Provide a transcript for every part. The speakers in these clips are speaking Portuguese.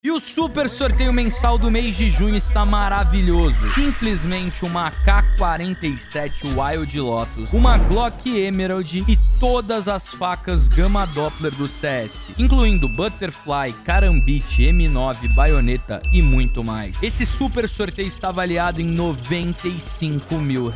E o super sorteio mensal do mês de junho está maravilhoso. Simplesmente uma AK-47 Wild Lotus, uma Glock Emerald e todas as facas Gama Doppler do CS, incluindo Butterfly, Carambit, M9, Baioneta e muito mais. Esse super sorteio está avaliado em R$95 mil.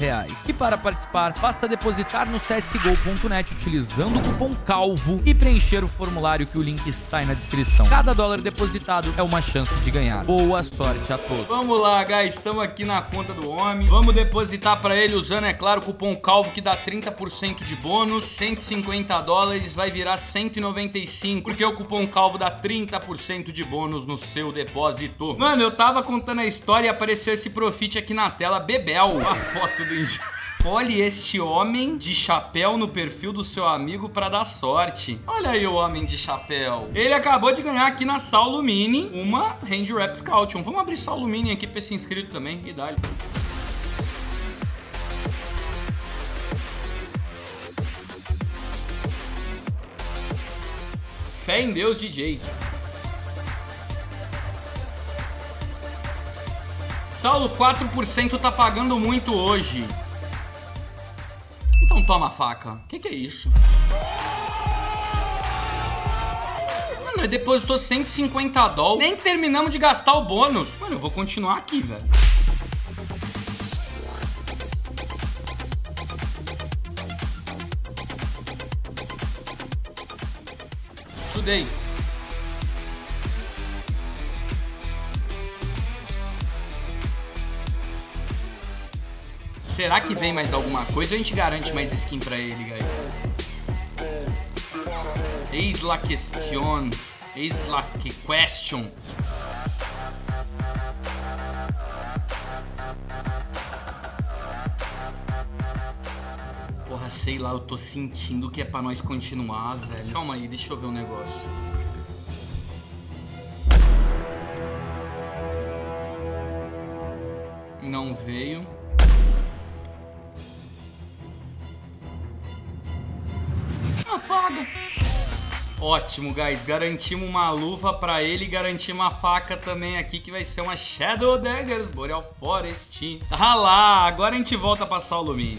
E para participar, basta depositar no CSGO.net utilizando o cupom CALVO e preencher o formulário que o link está aí na descrição. Cada dólar depositado é uma chance de ganhar. Boa sorte a todos. Vamos lá, guys. Estamos aqui na conta do homem. Vamos depositar para ele usando, é claro, o cupom CALVO, que dá 30% de bônus. 150 dólares vai virar 195, porque o cupom CALVO dá 30% de bônus no seu depósito. Mano, eu tava contando a história e apareceu esse profit aqui na tela. Bebel, a foto do indivíduo. Escolhe este homem de chapéu no perfil do seu amigo para dar sorte. Olha aí o homem de chapéu. Ele acabou de ganhar aqui na Saulo Mini uma Hand Wrap Scoution. Vamos abrir Saulo Mini aqui para esse inscrito também e dá-lhe. Fé em Deus, DJ. Saulo, 4% tá pagando muito hoje. Então toma a faca. Que é isso? Mano, eu depositou 150 dólares. Nem terminamos de gastar o bônus. Mano, eu vou continuar aqui, velho. Ajudei. Será que vem mais alguma coisa ou a gente garante mais skin pra ele, guys? Eis la question. Eis la question. Porra, sei lá, eu tô sentindo que é pra nós continuar, velho. Calma aí, deixa eu ver um negócio. Não veio. Ótimo, guys. Garantimos uma luva pra ele e garantimos uma faca também aqui, que vai ser uma Shadow Daggers Boreal Forest. Tá lá. Agora a gente volta pra Saulo Mini.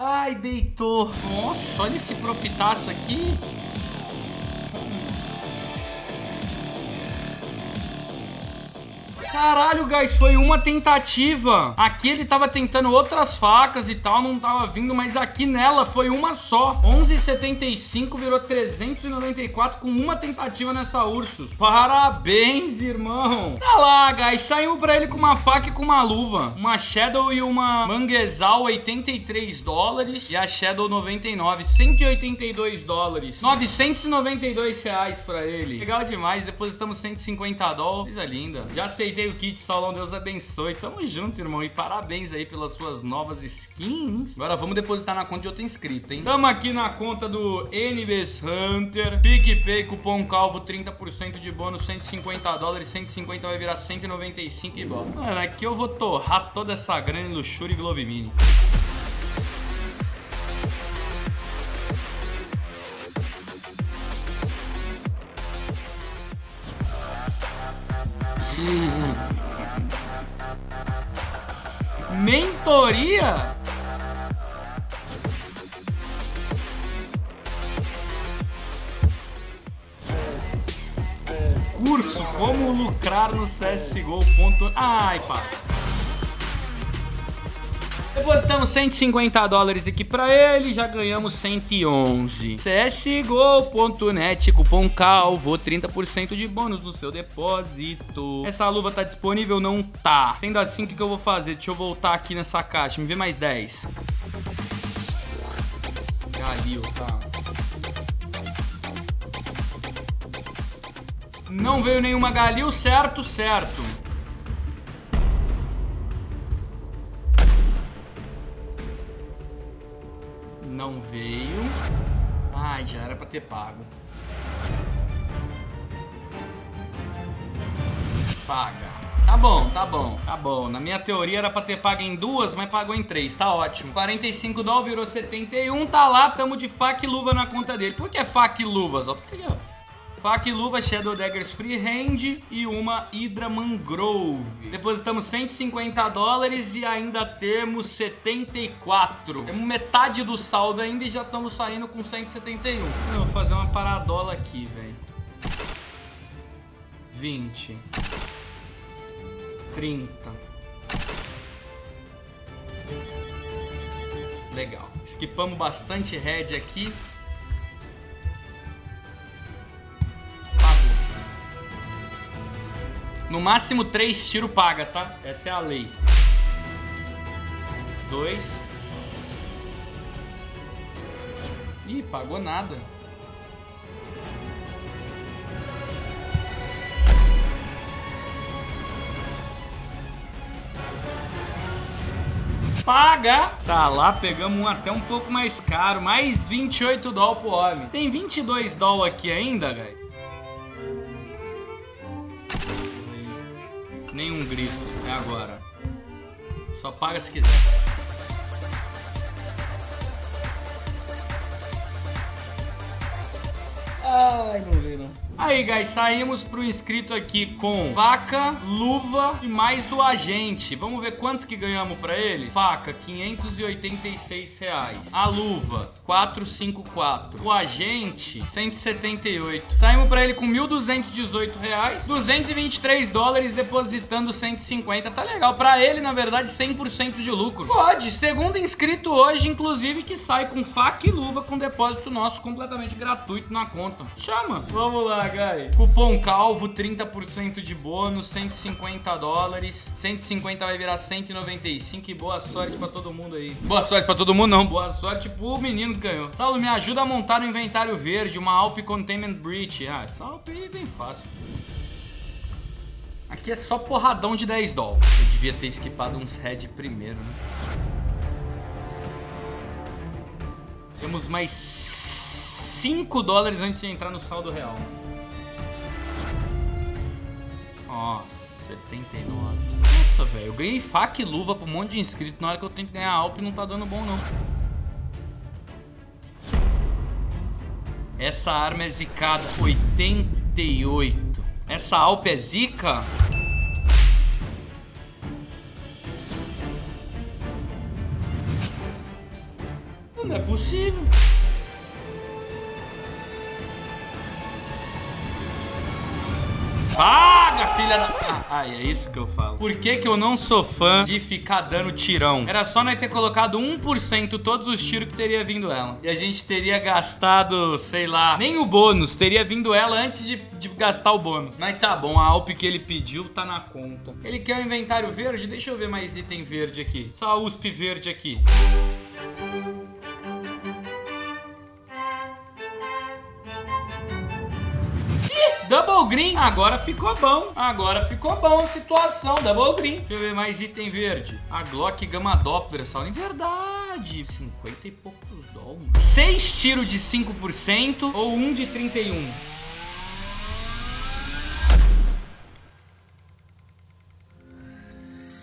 Ai, deitou. Nossa, olha esse profitaço aqui. Caralho, guys, foi uma tentativa. Aqui ele tava tentando outras facas e tal, não tava vindo, mas aqui nela foi uma só. 11,75 virou 394 com uma tentativa nessa Ursus. Parabéns, irmão. Tá lá, guys, saiu pra ele com uma faca e com uma luva. Uma Shadow e uma Manguezal, 83 dólares. E a Shadow, 99, 182 dólares. 992 reais pra ele. Legal demais, depositamos 150 dólares. Coisa linda. Já aceitei o kit, Saulão, Deus abençoe. Tamo junto, irmão, e parabéns aí pelas suas novas skins. Agora vamos depositar na conta de outro inscrito, hein? Tamo aqui na conta do NBS Hunter. PicPay, cupom CALVO, 30% de bônus, 150 dólares, 150 vai virar 195 e bola. Mano, aqui eu vou torrar toda essa grana em luxúria e Glove Mini. Mentoria? Curso como lucrar no CSGO. Ai, pá. Depositamos 150 dólares aqui pra ele, já ganhamos 111. CSGO.net, cupom CALVO, 30% de bônus no seu depósito. Essa luva tá disponível? Não tá. Sendo assim, o que eu vou fazer? Deixa eu voltar aqui nessa caixa, me vê mais 10. Galil, tá. Não veio nenhuma Galil, certo? Certo. Não veio. Ai, já era pra ter pago. Paga. Tá bom, tá bom, tá bom. Na minha teoria era pra ter pago em duas, mas pagou em três, tá ótimo. 45 dólar virou 71, tá lá, tamo de faca e luva na conta dele. Por que é faca e luva? Só porque ó. Faca e luva, Shadow Daggers Freehand e uma Hydra Mangrove. Depositamos 150 dólares e ainda temos 74. Temos metade do saldo ainda e já estamos saindo com 171. Eu vou fazer uma paradola aqui, velho. 20. 30. Legal. Esquipamos bastante head aqui. No máximo 3 tiros paga, tá? Essa é a lei. 2. Ih, pagou nada. Paga! Tá lá, pegamos um até um pouco mais caro. Mais 28 dólares pro homem. Tem 22 dólares aqui ainda, velho. Nenhum grito, é agora. Só paga se quiser. Ai, não vi não. Aí, guys, saímos pro inscrito aqui com faca, luva e mais o agente. Vamos ver quanto que ganhamos pra ele? Faca, 586 reais. A luva, 454. O agente, 178. Saímos pra ele com 1.218 reais. 223 dólares depositando 150. Tá legal. Pra ele, na verdade, 100% de lucro. Pode. Segundo inscrito hoje, inclusive, que sai com faca e luva com depósito nosso completamente gratuito na conta. Chama. Vamos lá. Guys. Cupom calvo, 30% de bônus, 150 dólares. 150 vai virar 195 e boa sorte pra todo mundo aí. Boa sorte pra todo mundo não, boa sorte pro menino que ganhou. Saulo, me ajuda a montar um inventário verde, uma Alp Containment Breach. Ah, essa Alp aí é bem fácil. Aqui é só porradão de 10 dólares. Eu devia ter esquipado uns head primeiro, né? Temos mais 5 dólares antes de entrar no saldo real. Ó, 79. Nossa, velho, eu ganhei faca e luva pra um monte de inscrito. Na hora que eu tenho que ganhar a Alp não tá dando bom, não. Essa arma é zicada, 88. Essa Alp é zica? Não é possível. Paga, filha da... Ai, é isso que eu falo. Por que que eu não sou fã de ficar dando tirão? Era só nós ter colocado 1% todos os tiros que teria vindo ela. E a gente teria gastado, sei lá, nem o bônus. Teria vindo ela antes de gastar o bônus. Mas tá bom, a Alp que ele pediu tá na conta. Ele quer o inventário verde? Deixa eu ver mais item verde aqui. Só a USP verde aqui. Double green, agora ficou bom a situação, double green. Deixa eu ver mais item verde. A Glock Gama Doppler, só em verdade, 50 e poucos dólares. 6 tiros de 5% ou 1 de 31?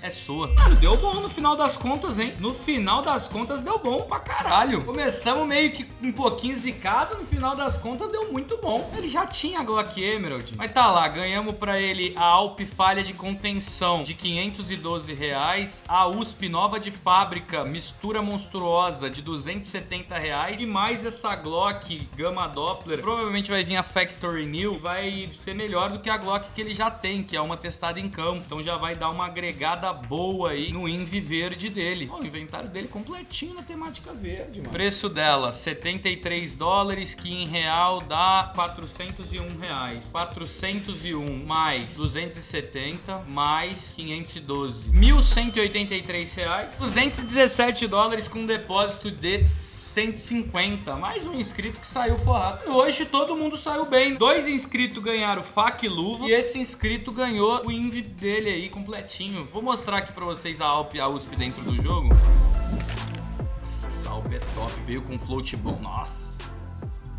É sua. Mano, deu bom no final das contas, hein? No final das contas deu bom pra caralho. Começamos meio que um pouquinho zicado, no final das contas deu muito bom. Ele já tinha a Glock Emerald. Mas tá lá, ganhamos pra ele a AWP Falha de Contenção de 512 reais, a USP nova de fábrica, mistura monstruosa de 270 reais e mais essa Glock Gama Doppler. Provavelmente vai vir a Factory New e vai ser melhor do que a Glock que ele já tem, que é uma testada em campo. Então já vai dar uma agregada boa aí no Invi verde dele. Ó, o inventário dele completinho na temática verde, mano. Preço dela, 73 dólares, que em real dá 401 reais. 401 mais 270 mais 512. 1.183 reais. 217 dólares com depósito de 150. Mais um inscrito que saiu forrado. Hoje todo mundo saiu bem. 2 inscritos ganharam faca e luva e esse inscrito ganhou o Invi dele aí completinho. Vou mostrar aqui pra vocês a Alp e a USP dentro do jogo. Nossa, essa Alp é top. Veio com float bom. Nossa.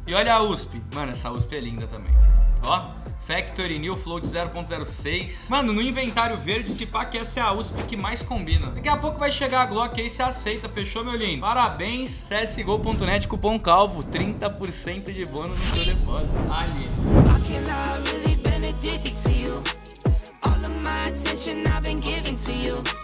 E olha a USP. Mano, essa USP é linda também. ó. Factory New Float 0.06. Mano, no inventário verde, se pá que essa é a USP que mais combina. Daqui a pouco vai chegar a Glock aí, você aceita, fechou, meu lindo? Parabéns, CSGO.net, cupom CALVO, 30% de bônus no seu depósito. Ali. All of my attention I've been giving to you.